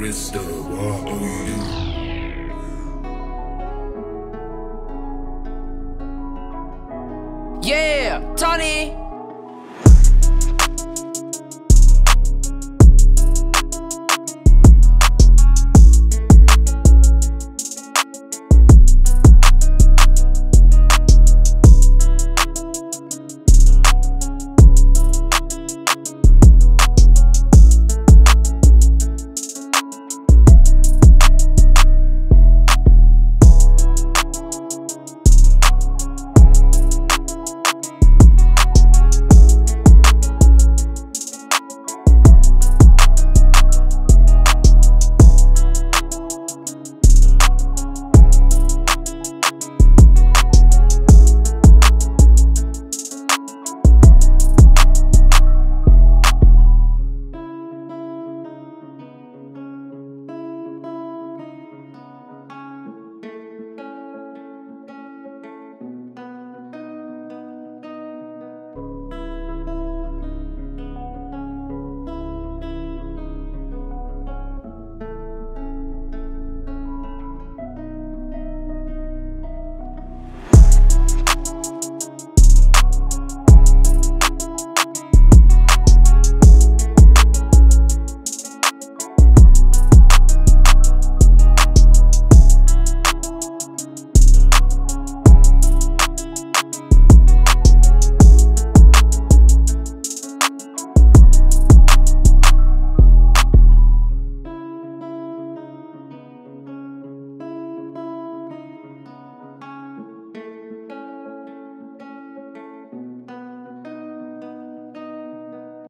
crystal water. Yeah, Tony!